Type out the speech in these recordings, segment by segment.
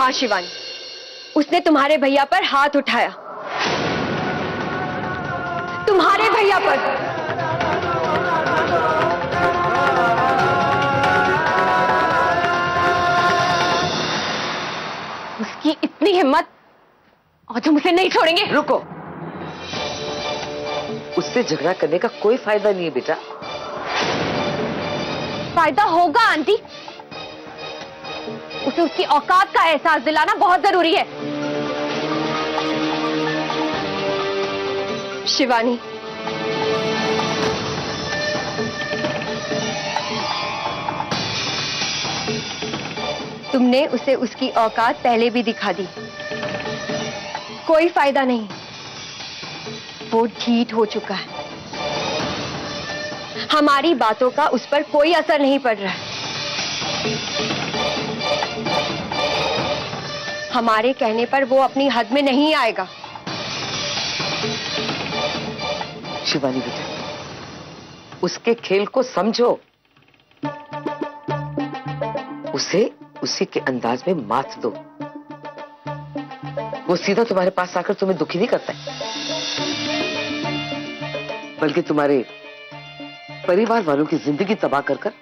हाँ शिवानी, उसने तुम्हारे भैया पर हाथ उठाया, तुम्हारे भैया पर। उसकी इतनी हिम्मत, और तुम उसे नहीं छोड़ेंगे। रुको, उससे झगड़ा करने का कोई फायदा नहीं है बेटा। फायदा होगा आंटी, उसे उसकी औकात का एहसास दिलाना बहुत जरूरी है। शिवानी, तुमने उसे उसकी औकात पहले भी दिखा दी, कोई फायदा नहीं, वो ढीठ हो चुका है, हमारी बातों का उस पर कोई असर नहीं पड़ रहा है। हमारे कहने पर वो अपनी हद में नहीं आएगा। शिवानी बेटा, उसके खेल को समझो, उसे उसी के अंदाज में मात दो, वो सीधा तुम्हारे पास आकर तुम्हें दुखी नहीं करता है, बल्कि तुम्हारे परिवार वालों की जिंदगी तबाह कर कर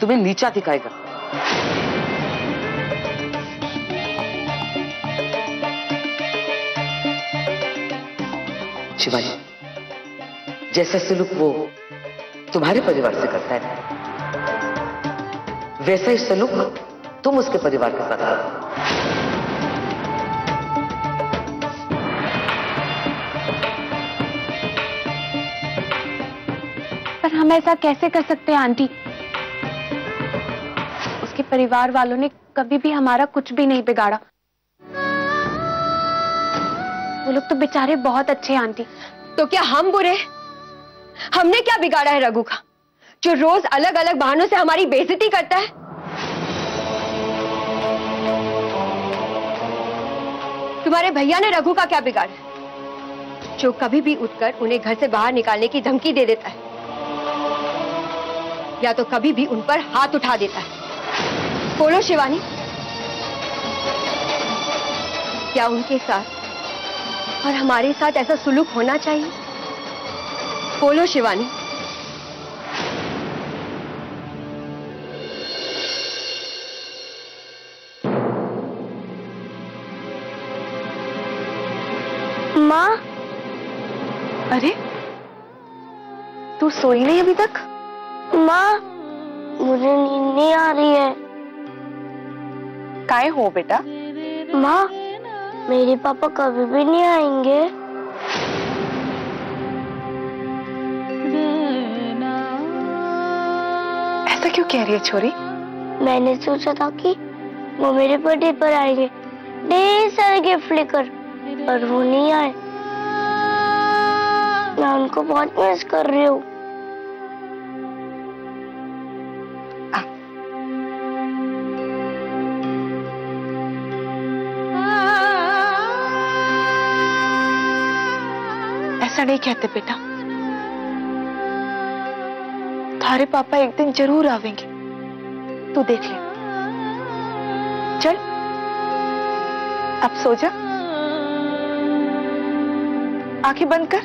तुम्हें नीचा दिखाएगा। शिवानी, जैसा सलूक वो तुम्हारे परिवार से करता है, वैसा ही सलूक तुम उसके परिवार के साथ करो। पर हम ऐसा कैसे कर सकते हैं आंटी? उसके परिवार वालों ने कभी भी हमारा कुछ भी नहीं बिगाड़ा, वो लोग तो बेचारे बहुत अच्छे हैं आंटी। तो क्या हम बुरे? हमने क्या बिगाड़ा है रघु का, जो रोज अलग अलग बहानों से हमारी बेइज्जती करता है? तुम्हारे भैया ने रघु का क्या बिगाड़ा, जो कभी भी उठकर उन्हें घर से बाहर निकालने की धमकी दे देता है, या तो कभी भी उन पर हाथ उठा देता है? बोलो शिवानी, क्या उनके साथ और हमारे साथ ऐसा सुलूक होना चाहिए? बोलो शिवानी। माँ, अरे तू सोई नहीं अभी तक? माँ, मुझे नींद नहीं आ रही है। काय हो बेटा? माँ, मेरे पापा कभी भी नहीं आएंगे। ऐसा क्यों कह रही है छोरी? मैंने सोचा था कि वो मेरे बर्थडे पर आएंगे, ढेर सारे गिफ्ट लेकर, पर वो नहीं आए। मैं उनको बहुत मिस कर रही हूँ। ऐसा नहीं कहते बेटा, थारे पापा एक दिन जरूर आवेंगे, तू देख ले। चल अब सो जा, आंखें बंद कर।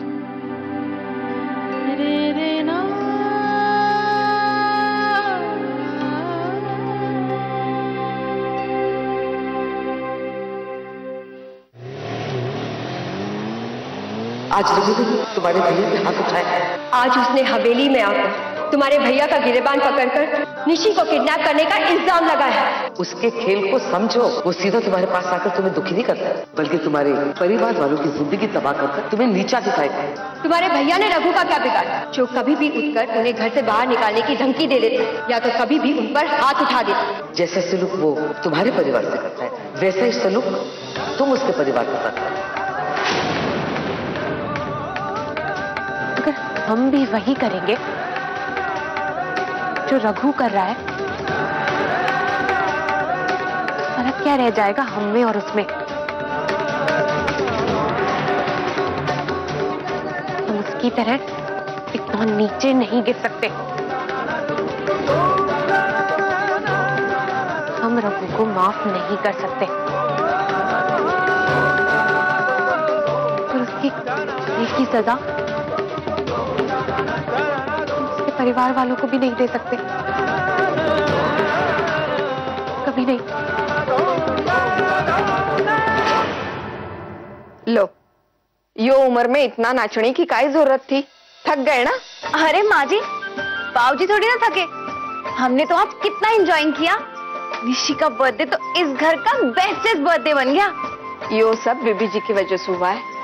आज तुम्हारे भैया ने हाथ उठाया। आज उसने हवेली में आकर तुम्हारे भैया का गिरेबान पकड़कर निशी को किडनैप करने का इल्जाम लगाया। उसके खेल को समझो, वो सीधा तुम्हारे पास आकर तुम्हें दुखी नहीं करता, बल्कि तुम्हारे परिवार वालों की जिंदगी तबाह करके तुम्हें नीचा दिखाएगा। तुम्हारे भैया ने रघु का क्या बिगाड़ा, जो कभी भी उठकर उन्हें घर से बाहर निकालने की धमकी दे देता, या तो कभी भी उन पर हाथ उठा देता? जैसा सलूक वो तुम्हारे परिवार से करता है, वैसा ही सलूक तुम उसके परिवार के साथ करो। अगर हम भी वही करेंगे जो रघु कर रहा है, क्या रह जाएगा हम में और उसमें? हम उसकी तरह इतना नीचे नहीं गिर सकते। हम रघु को माफ नहीं कर सकते। तो उसकी एक ही सजा उसके परिवार वालों को भी नहीं दे सकते, कभी नहीं। लो, यो उम्र में इतना नाचने की काई जरूरत थी? थक गए ना? अरे माँ जी, पाव जी थोड़ी ना थके। हमने तो आज कितना एंजॉय किया। निशी का बर्थडे तो इस घर का बेस्टेस्ट बर्थडे बन गया। यो सब बीबी जी की वजह से हुआ है।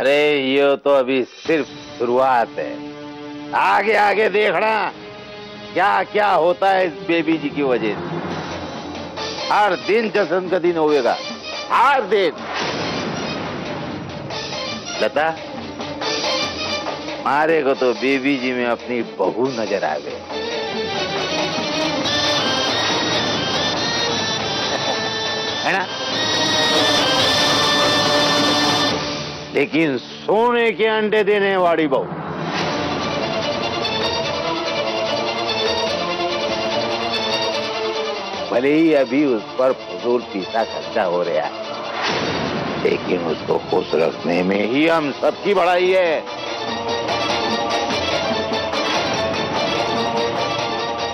अरे यो तो अभी सिर्फ शुरुआत है, आगे आगे देखना क्या क्या होता है इस बेबी जी की वजह से। हर दिन जश्न का दिन होगा, हर दिन। लता, मारे को तो बेबी जी में अपनी बहू नजर आ गई। है ना? लेकिन सोने के अंडे देने वाली बहू। भले ही अभी उस पर फजूल पैसा खर्चा हो रहा है, लेकिन उसको खुश रखने में ही हम सबकी बड़ाई है।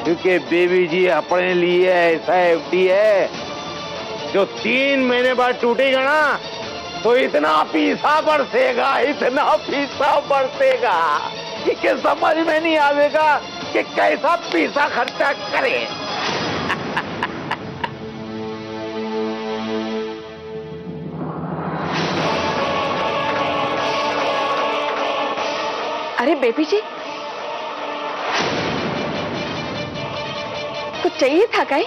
क्योंकि बेबी जी अपने लिए ऐसा एफडी है जो 3 महीने बाद टूटेगा ना, तो इतना पीसा बरसेगा कि समझ में नहीं आएगा कि कैसा पीसा खर्चा करे। अरे बेबी जी, कुछ चाहिए था क्या?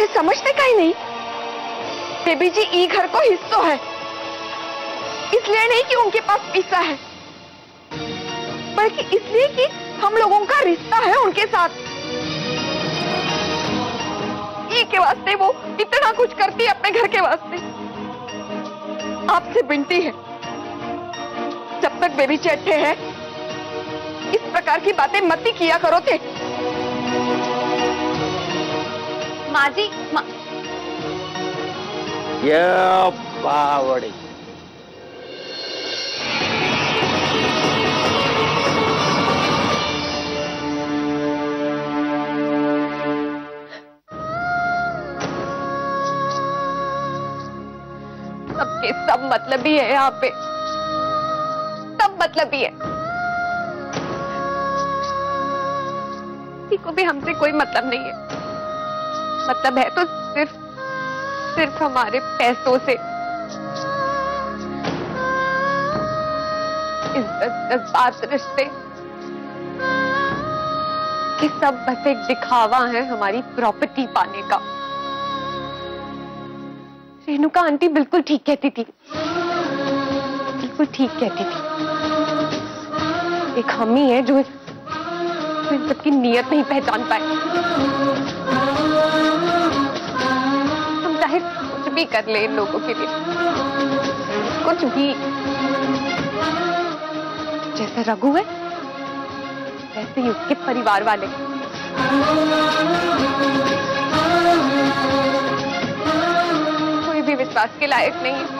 ये समझते क्या नहीं? बेबी जी ई घर को हिस्सा है, इसलिए नहीं कि उनके पास पैसा है, बल्कि इसलिए कि हम लोगों का रिश्ता है उनके साथ। ई के वास्ते वो इतना कुछ करती है अपने घर के वास्ते। आपसे विनती है, जब तक बेबी चेटे है इस प्रकार की बातें मत ही किया करो थे। माँ जी, ये बावड़ी सबके सब मतलब ही है यहाँ पे, मतलब ही है। किसी को भी हमसे कोई मतलब नहीं है। मतलब है तो सिर्फ हमारे पैसों से, इस जज्बात रिश्ते कि सब बस एक दिखावा है हमारी प्रॉपर्टी पाने का। रेणुका आंटी बिल्कुल ठीक कहती थी, बिल्कुल ठीक कहती थी। एक हम ही है जो इन सबकी नीयत नहीं पहचान पाए। हम चाहे कुछ भी कर ले इन लोगों के लिए, कुछ भी। जैसा रघु है वैसे ही उसके परिवार वाले। कोई भी विश्वास के लायक नहीं है।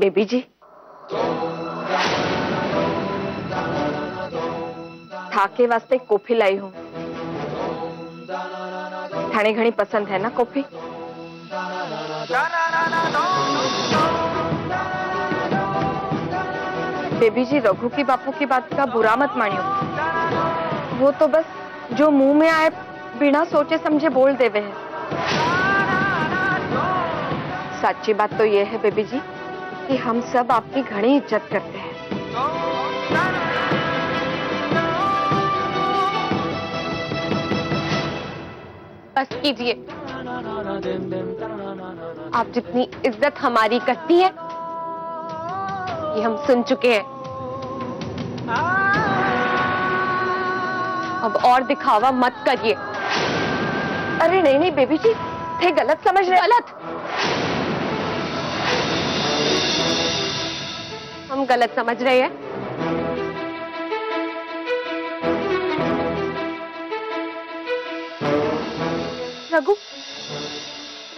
बेबी जी, थाके वास्ते कॉफी लाई हूँ। ठाणे घनी पसंद है ना कॉफी? बेबी जी, रघु की बापू की बात का बुरा मत मानियो। वो तो बस जो मुंह में आए बिना सोचे समझे बोल देवे हैं। सच्ची बात तो ये है बेबी जी कि हम सब आपकी घड़ी इज्जत करते हैं। बस कीजिए, आप जितनी इज्जत हमारी करती है ये हम सुन चुके हैं। अब और दिखावा मत करिए। अरे नहीं नहीं बेबी जी, थे गलत समझ रहे। गलत? हम गलत समझ रहे हैं? रघु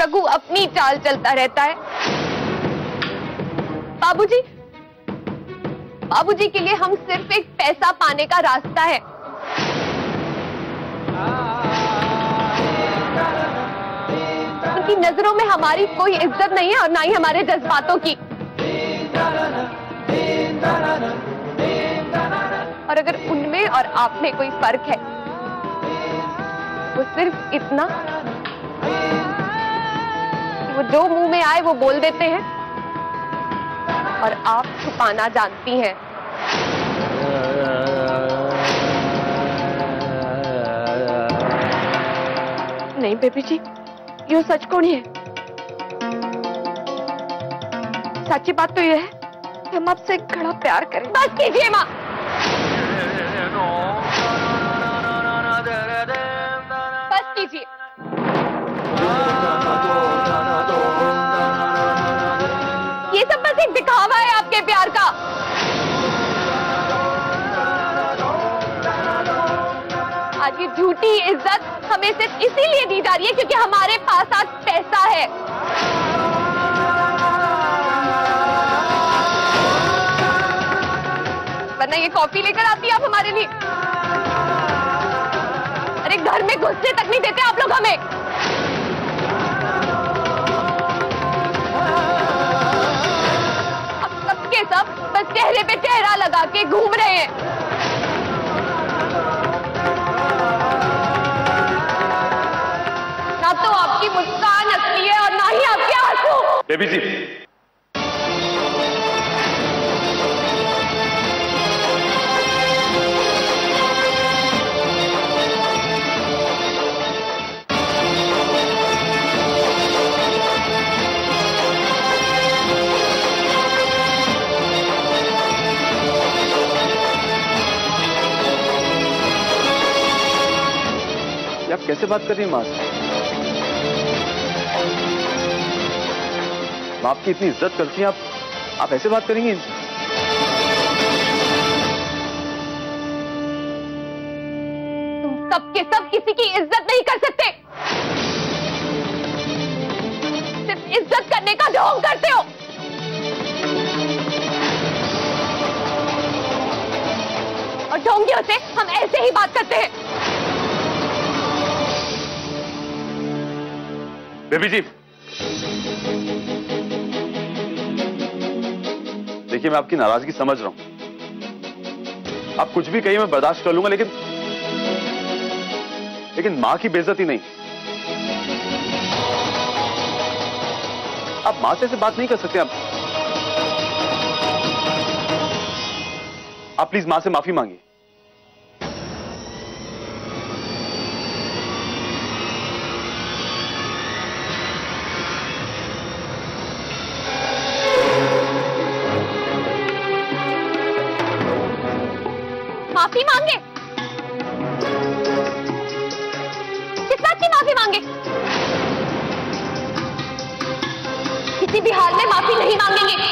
रघु अपनी चाल चलता रहता है। बाबूजी, बाबूजी के लिए हम सिर्फ एक पैसा पाने का रास्ता है। उनकी नजरों में हमारी कोई इज्जत नहीं है और ना ही हमारे जज्बातों की। और अगर उनमें और आप में कोई फर्क है वो सिर्फ इतना, वो जो मुंह में आए वो बोल देते हैं और आप छुपाना जानती हैं। नहीं बेबी जी, ये सच को नहीं है। सच्ची बात तो ये है कि हम आपसे बड़ा प्यार करें। बस कीजिए माँ। बस कीजिए। ये सब बस एक दिखावा है आपके प्यार का। आज ये झूठी इज्जत हमें सिर्फ इसीलिए दी जा रही है क्योंकि हमारे पास आज पैसा है। वरना ये कॉफी लेकर आती है आप हमारे लिए। अरे घर में घुसने तक नहीं देते आप लोग हमें। सब बस चेहरे पे चेहरा लगा के घूम रहे हैं। ना तो आपकी मुस्कान असली है और ना ही आपके आंसू। बेबी जी, आप कैसे बात कर रही हैं माँ से? बाप की इतनी इज्जत करती हैं आप ऐसे बात करेंगी इनसे? तुम सबके सब किसी की इज्जत नहीं कर सकते। सिर्फ इज्जत करने का ढोंग करते हो। और ढोंगियों से हम ऐसे ही बात करते हैं। बेबी जी, देखिए मैं आपकी नाराजगी समझ रहा हूं। आप कुछ भी कहिए मैं बर्दाश्त कर लूंगा, लेकिन मां की बेइज्जती नहीं। आप मां से ऐसे बात नहीं कर सकते। आप प्लीज मां से माफी मांगिए। माफी मांगे, किस बात की माफी मांगे? किसी भी हाल में माफी नहीं मांगेंगे।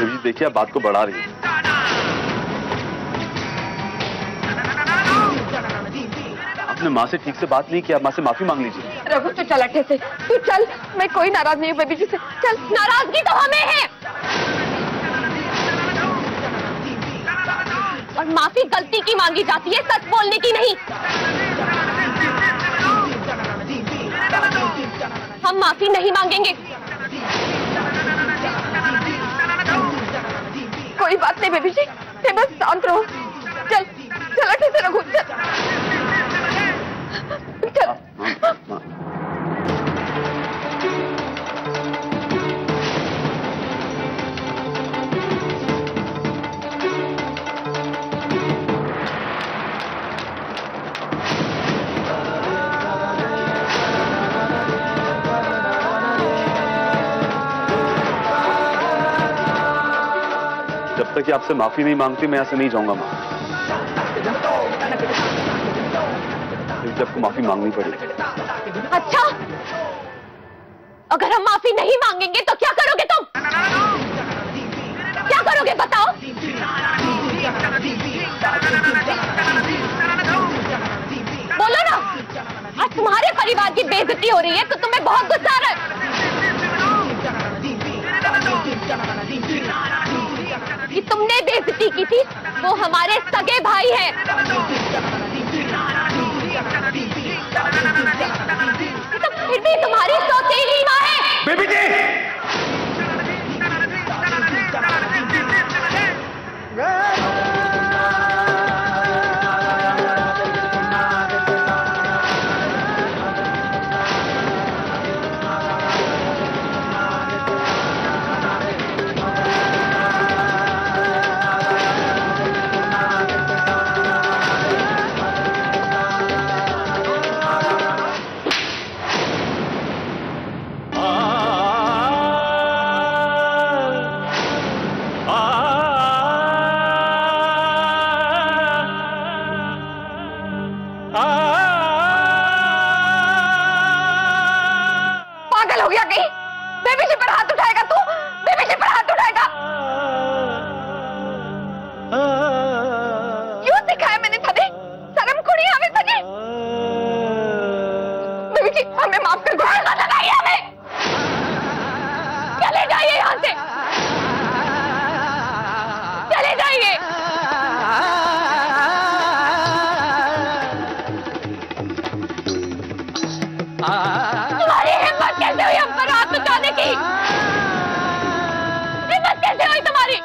जी देखिए, आप बात को बढ़ा रही है। आपने माँ से ठीक से बात नहीं किया, माँ से माफी मांग लीजिए। रघु तू चल अटे से, तू चल। मैं कोई नाराज नहीं हूँ बेबी जी से। चल, नाराजगी तो हमें है और माफी गलती की मांगी जाती है, सच बोलने की नहीं। हम माफी नहीं मांगेंगे। कोई बात नहीं बेबी जी, बस शांत रहो। चल चल अटे से रघु, चल। जब तक कि आपसे माफी नहीं मांगती मैं ऐसे नहीं जाऊंगा माँ। जब आपको माफी मांगनी पड़ेगी। अच्छा, अगर हम माफी नहीं मांगेंगे तो क्या करोगे तुम? क्या करोगे बताओ? बोलो ना। आज तुम्हारे परिवार की बेइज्जती हो रही है तो तुम्हें बहुत गुस्सा आ रहा है। कि तुमने बेइज्जती की थी वो हमारे सगे भाई हैं। तो फिर भी तुम्हारी सौतेली माँ है। बेबी जी, हमें माफ कर दो। हमें चले जाइए यहाँ से, चले जाइए। तुम्हारी हिम्मत कैसे हुई हम पर हाथ उठाने की? हिम्मत कैसे हुई तुम्हारी?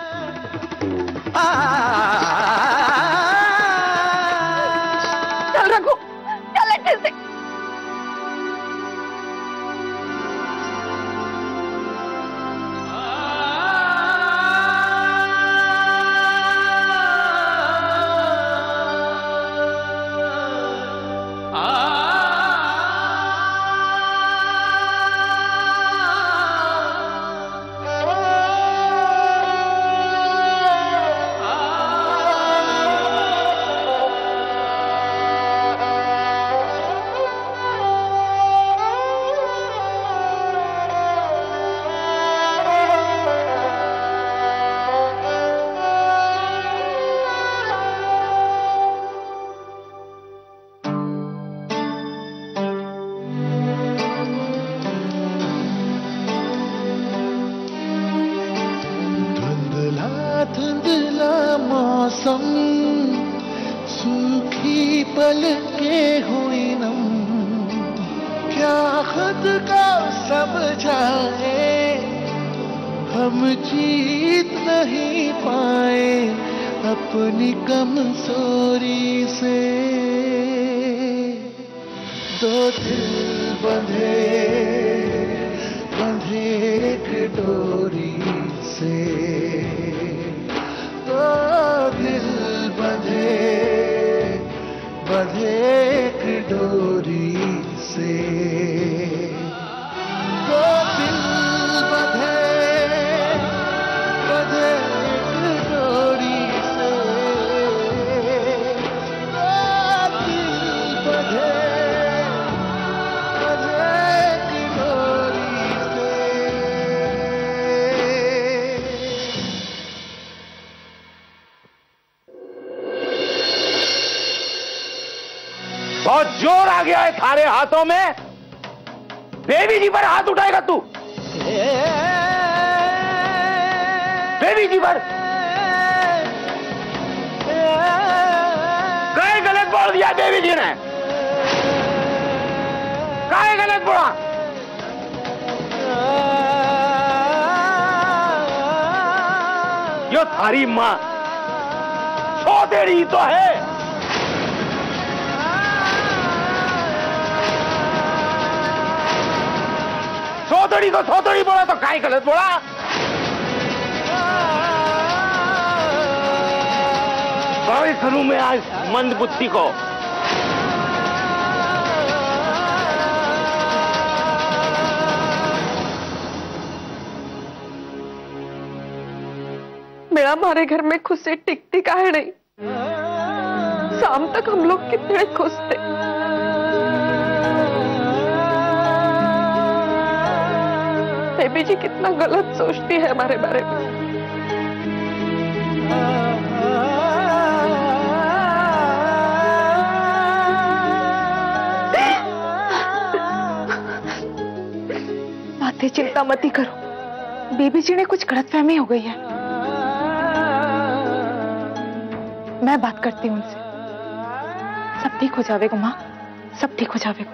चल रघु, चल अच्छे से। धुंधला मौसम, सूखी पलकें हुई नम, क्या खुद को समझाए हम जीत नहीं पाए अपनी कमजोरी से। दो दिल बंधे, बंधे एक डोरी से। दिल बंधे, बंधे एक डोरी से। दो दिल बंधे, बंधे एक डोरी से। दो दिल बंधे, बंधे एक डोरी से। बहुत जोर आ गया है थारे हाथों में। बेबी जी पर हाथ उठाएगा तू? बेबी जी पर काय गलत बोल दिया बेबी जी ने? काय गलत बोला? यो थारी माँ सौतेली तो है। सौतेली को सौतेली बोला तो काहे गलत बोला? बारिश करूं मैं आज मंद बुद्धि को। मेरा हमारे घर में खुशी टिकती का है नहीं। शाम तक हम लोग कितने खुश थे। बेबी जी कितना गलत सोचती है हमारे बारे में। माथे चिंता मत ही करो, बेबी जी ने कुछ गलतफहमी हो गई है। मैं बात करती हूँ उनसे, सब ठीक हो जाएगा माँ, सब ठीक हो जाएगा।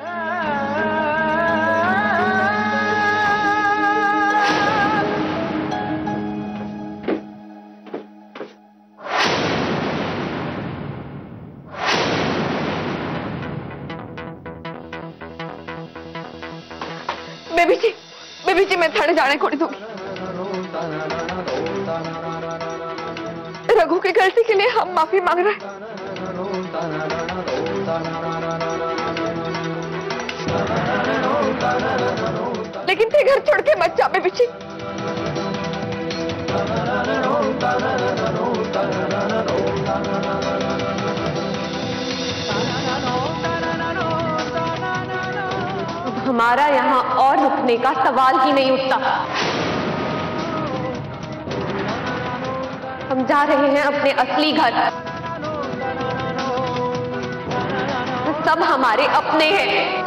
बेबी जी मैं थाने जाने खोड़ी दूंगी। रघु की गलती के लिए हम माफी मांग रहे हैं। लेकिन ते घर छोड़ के मत जा बेबी जी। हमारा यहाँ और रुकने का सवाल ही नहीं उठता। हम जा रहे हैं अपने असली घर। सब हमारे अपने हैं।